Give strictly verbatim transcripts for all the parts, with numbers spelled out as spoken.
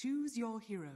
Choose your hero.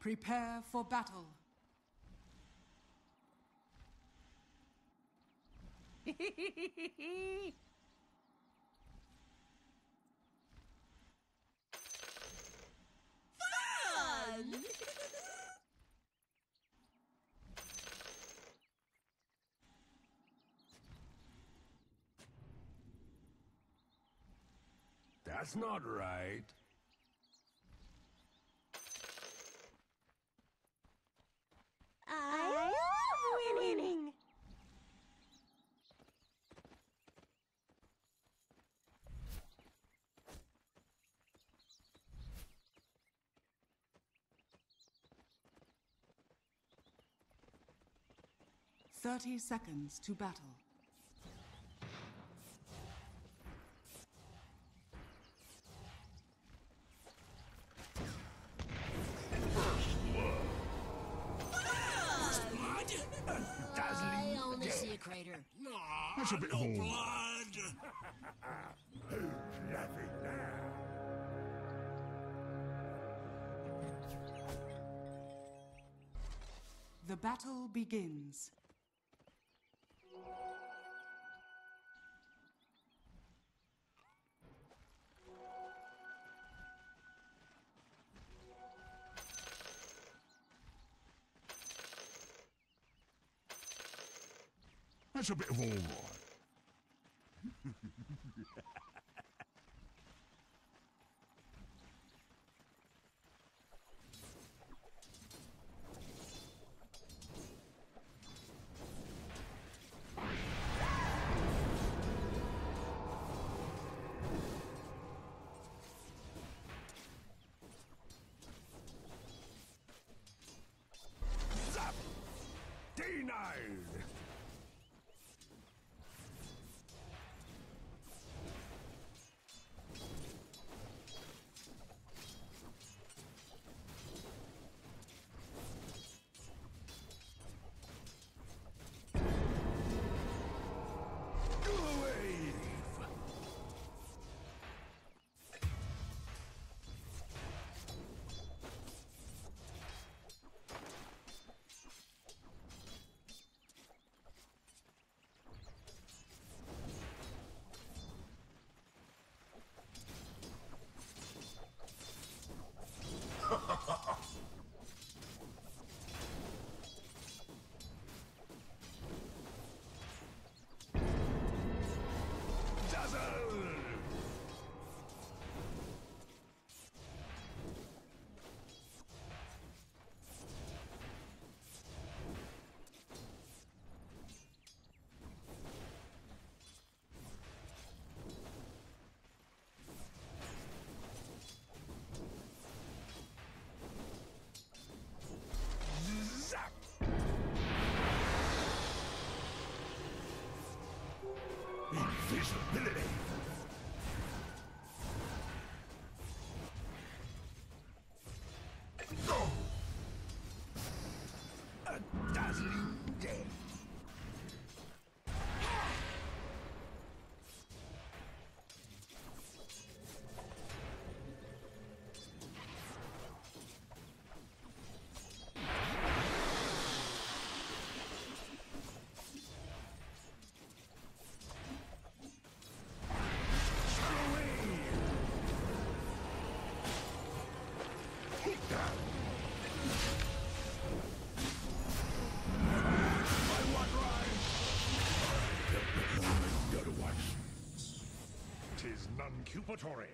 Prepare for battle. Fun! That's not right. Thirty seconds to battle. First blood. First blood? Uh, I only see a crater. No, that's a bit no old. Blood. Who's laughing now? The battle begins. That's a bit of all right. Zap! Denied! Dupatori.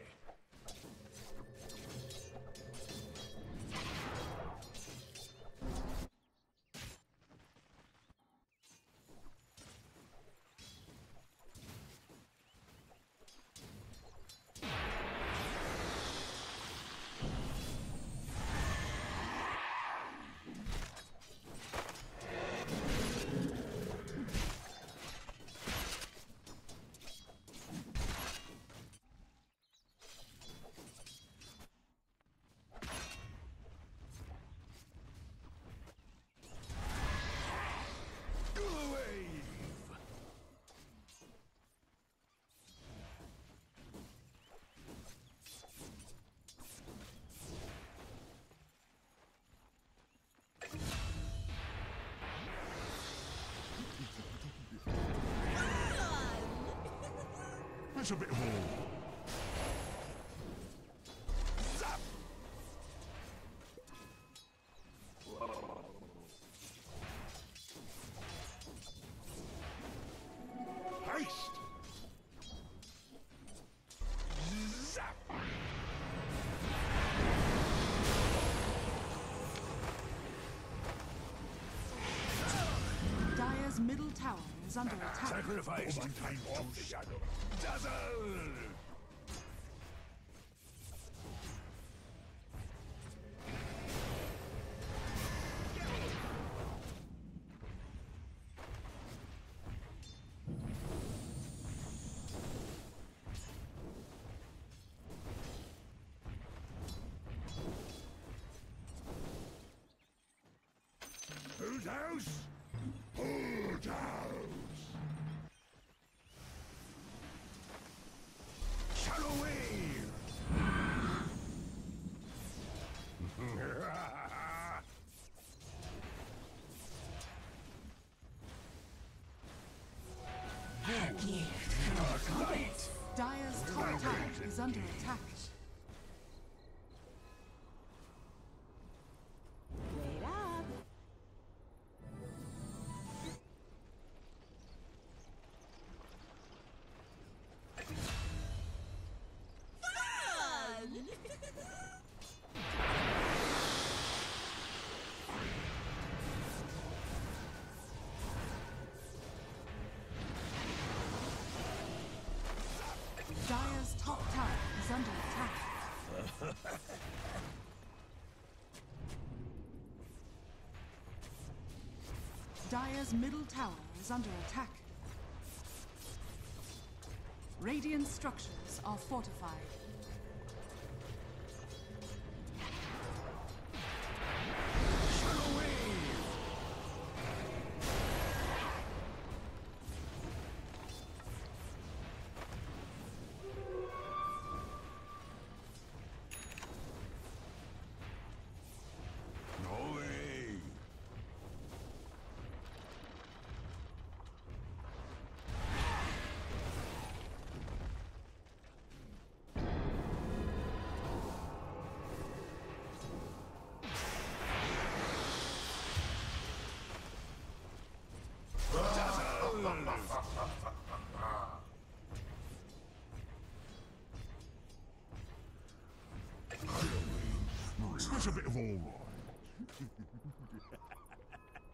A bit more. Zap. Heist. Zap. Dire's middle tower is under attack. Sacrifice to time of the shadow. Dazzle! Who's house? Who's house? Dire's top tower is under attack. Wait up! Fun! Dire's top tower is under attack. Dire's middle tower is under attack. Radiant structures are fortified. Such a bit of all right.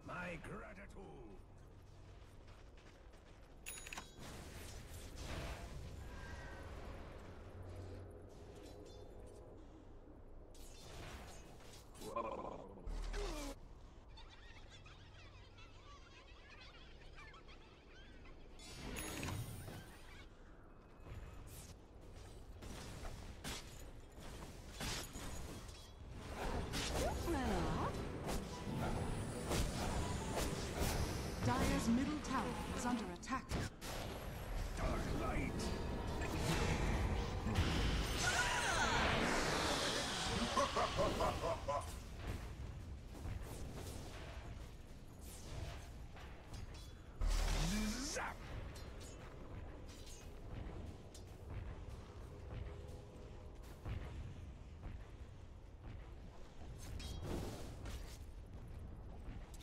My gratitude. Dire's middle tower is under attack. Dark light! Zap!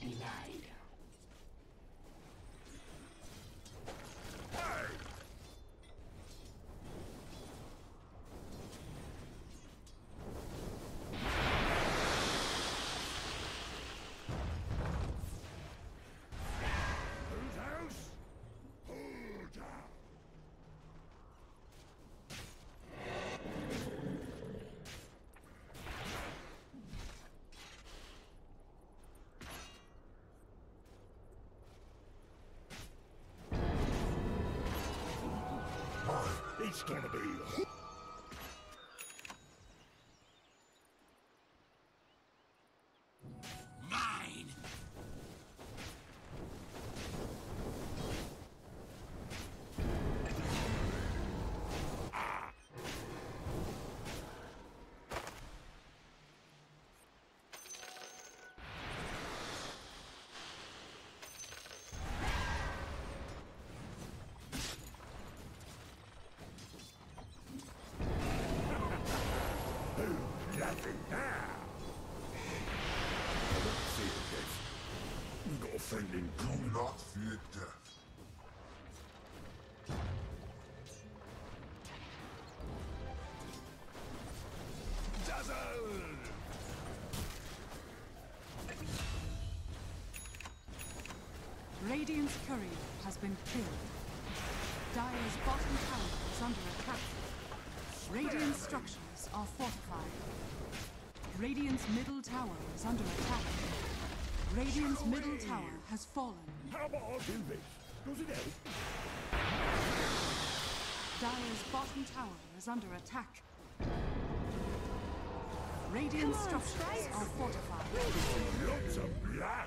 Denied. It's gonna be mine. Ah. Offending, do not fear death. Radiant's courier has been killed. Dire's bottom tower is under attack. Radiant's structures are fortified. Radiant's middle tower is under attack. Radiant's middle tower has fallen. How about do this? Does it help? Dire's bottom tower is under attack. Radiant's structures are fortified. Oh, lots of blood.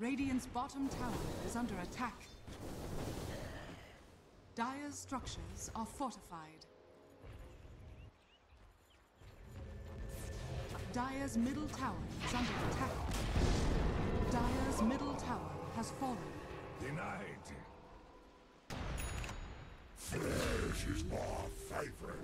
Radiant's bottom tower is under attack. Dire's structures are fortified. Dire's middle tower is under attack. Dire's middle tower has fallen. Denied. Flesh is my favorite.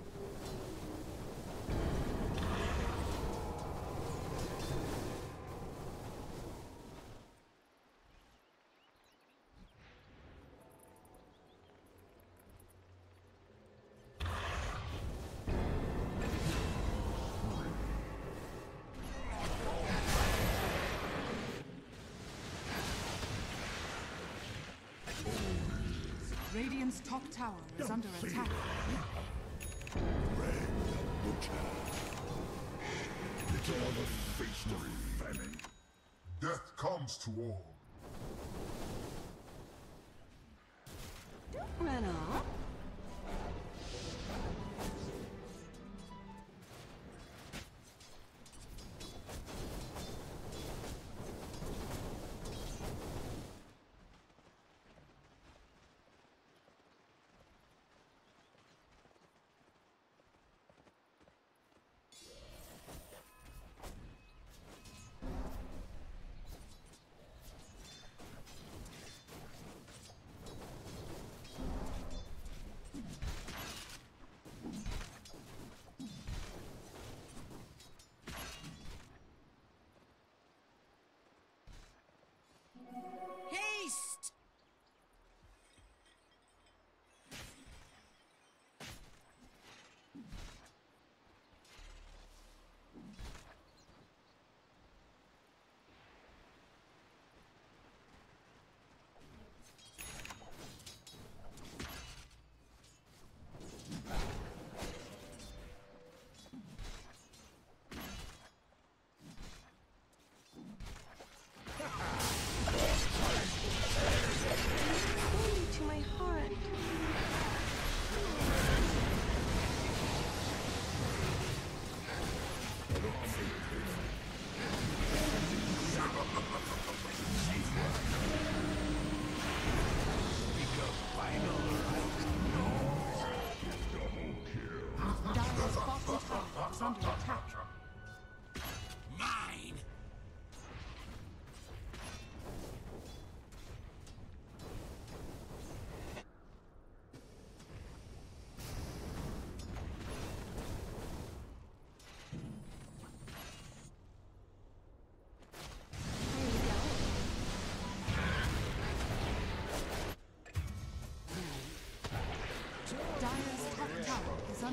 Radiant's top tower is under attack. Red Butcher. It's all a feast of famine. Death comes to all. Don't run off.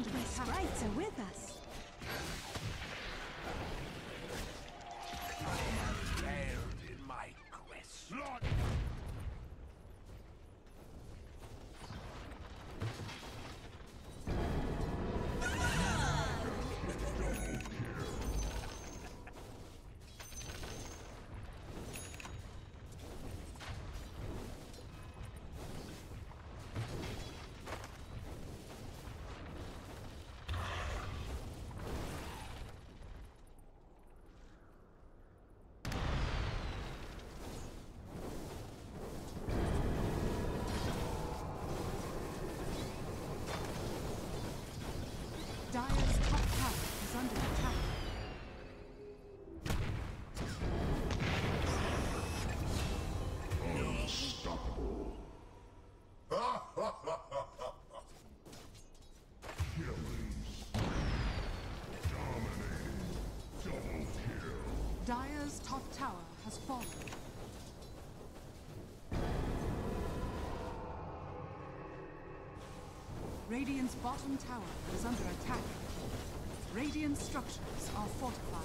And the sprites are with us. I have failed in my quest. Lord. Dire's top tower has fallen. Radiant's bottom tower is under attack. Radiant structures are fortified.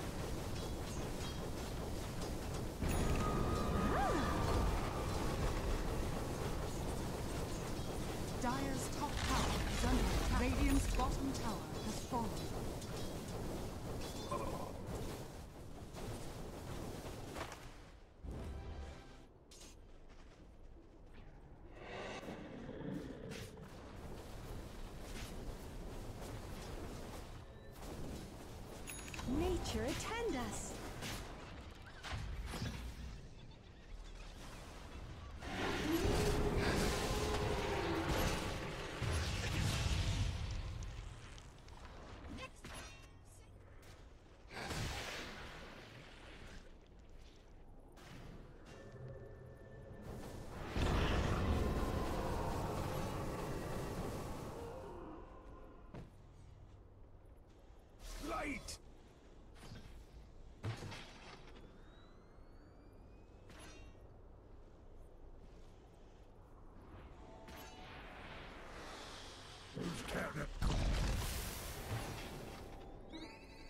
Dire's top tower is under attack. Radiant's bottom tower has fallen. Nature, attend us. Light!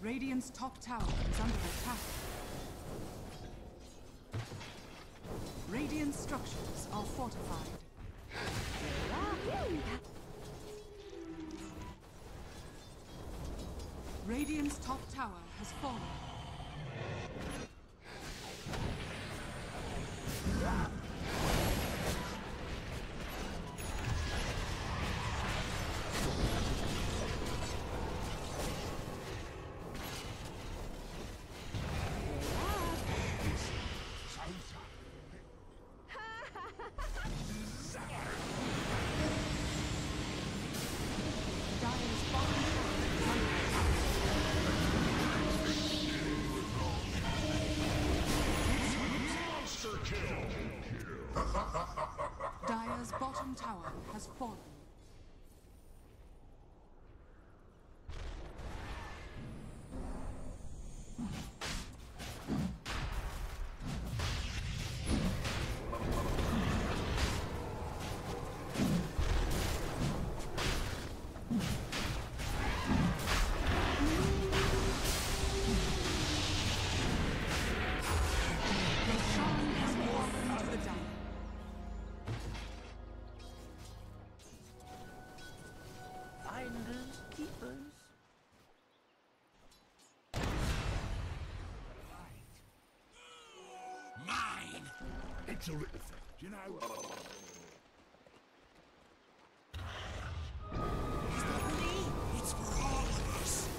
Radiant's top tower is under attack. Radiant structures are fortified. Radiant's top tower has fallen. Dire's bottom tower has fallen. It's horrific, you know. Oh. It's for all of us. Yes.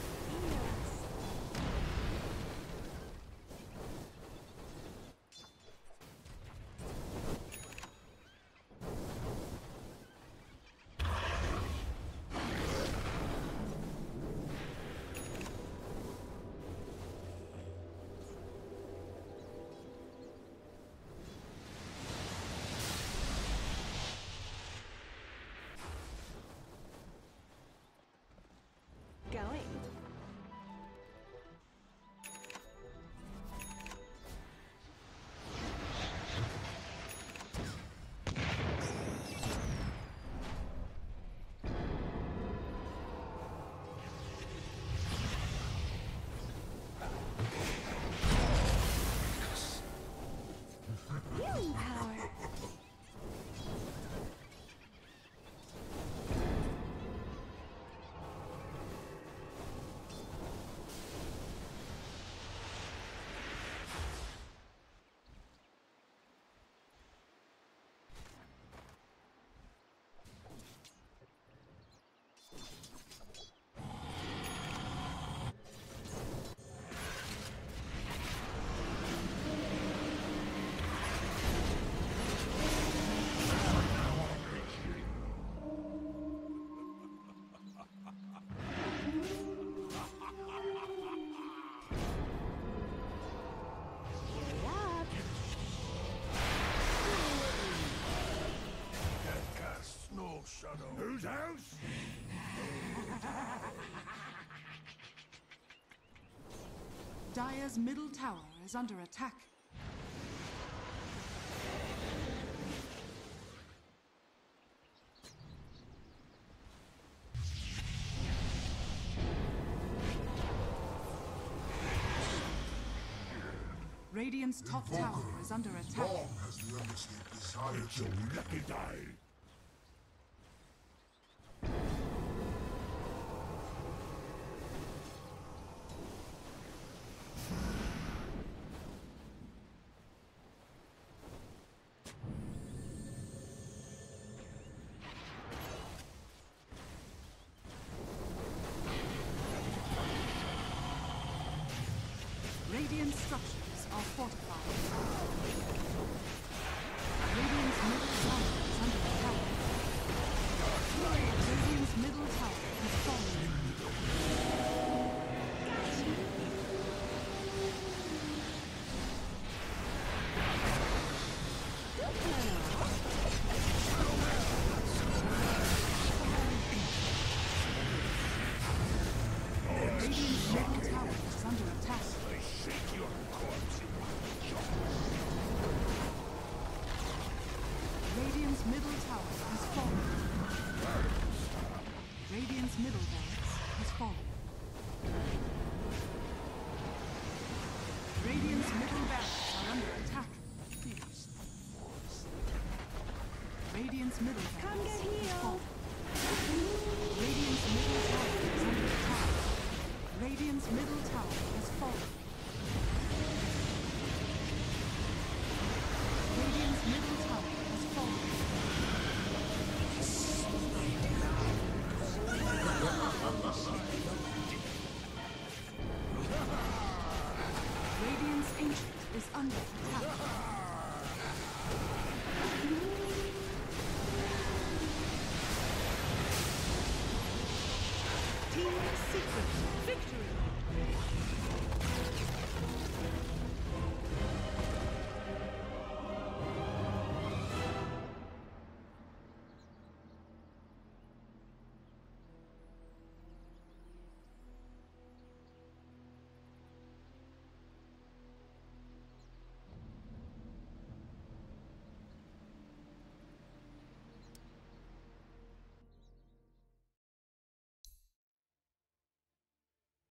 whose house? Dire's middle tower is under attack. Radiant's top Invoker, tower is under attack. Long has relentlessly desired to let me die. Radiant structures are fortified. Radiant's middle tower is under attack. Radiant's middle tower is falling. Radiant's middle tower is under attack. Take your corpse in my jaws. Radiant's middle tower has fallen. Radiant's middle barracks has fallen. Radiant's middle barracks are under attack. Radiant's middle barracks has fallen. Radiant's middle tower is under attack. Radiant's middle tower has fallen. Middle tower has fallen. Radiant's ancient is under attack. Team Secret Victory!